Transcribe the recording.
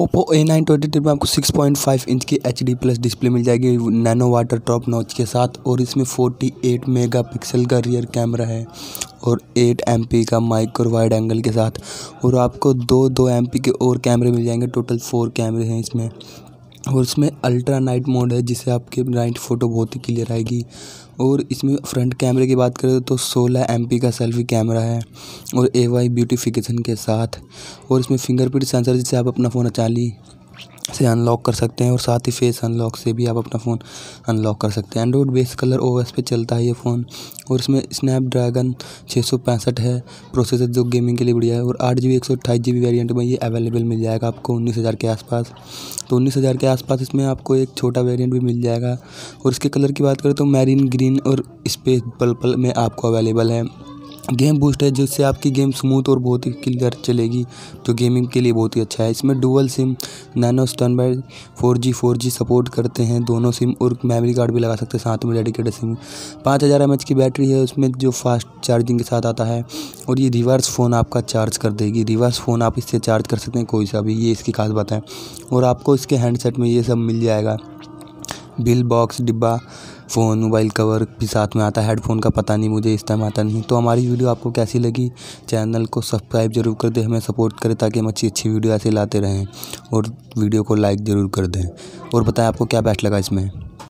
Oppo A9 में आपको 6.5 inch की HD प्लस डिस्प्ले मिल जाएगी नैनो वाटर ट्रॉप नॉच के साथ, और इसमें 48 मेगापिक्सल का रियर कैमरा है और 8 MP का माइक्रो वाइड एंगल के साथ, और आपको 2 MP के और कैमरे मिल जाएंगे। टोटल 4 कैमरे हैं इसमें, और इसमें अल्ट्रा नाइट मोड है जिससे आपके नाइट फ़ोटो बहुत ही क्लियर आएगी। और इसमें फ्रंट कैमरे की बात करें तो 16 MP का सेल्फी कैमरा है और एआई ब्यूटिफिकेशन के साथ, और इसमें फिंगरप्रिंट सेंसर जिससे आप अपना फ़ोन अचाली से अनलॉक कर सकते हैं, और साथ ही फेस अनलॉक से भी आप अपना फ़ोन अनलॉक कर सकते हैं। एंड्रॉइड बेस कलर OS पे चलता है ये फ़ोन, और इसमें स्नैपड्रैगन 665 है प्रोसेसर जो गेमिंग के लिए बढ़िया है, और 8GB 128GB वेरियंट में ये अवेलेबल मिल जाएगा आपको 19,000 के आसपास। तो 19,000 के आसपास इसमें आपको एक छोटा वेरियंट भी मिल जाएगा, और इसके कलर की बात करें तो मैरीन ग्रीन और स्पेस पर्पल में आपको अवेलेबल है। गेम बूस्ट है जिससे आपकी गेम स्मूथ और बहुत ही क्लियर चलेगी, जो गेमिंग के लिए बहुत ही अच्छा है। इसमें dual SIM nano standby 4G support करते हैं दोनों सिम, और मेमोरी कार्ड भी लगा सकते हैं साथ में डेडिकेटेड सिम। 5000 mAh की बैटरी है उसमें जो फास्ट चार्जिंग के साथ आता है, और ये रिवर्स फ़ोन आपका चार्ज कर देगी। रिवर्स फ़ोन आप इससे चार्ज कर सकते हैं कोई सा भी, ये इसकी खास बात है। और आपको इसके हैंडसेट में ये सब मिल जाएगा, बिल बॉक्स, डिब्बा, फ़ोन, मोबाइल कवर भी साथ में आता है। हेडफोन का पता नहीं, मुझे इस टाइम आता नहीं। तो हमारी वीडियो आपको कैसी लगी, चैनल को सब्सक्राइब जरूर कर दें, हमें सपोर्ट करें ताकि हम अच्छी अच्छी वीडियो ऐसे लाते रहें, और वीडियो को लाइक ज़रूर कर दें, और बताएं आपको क्या बेस्ट लगा इसमें।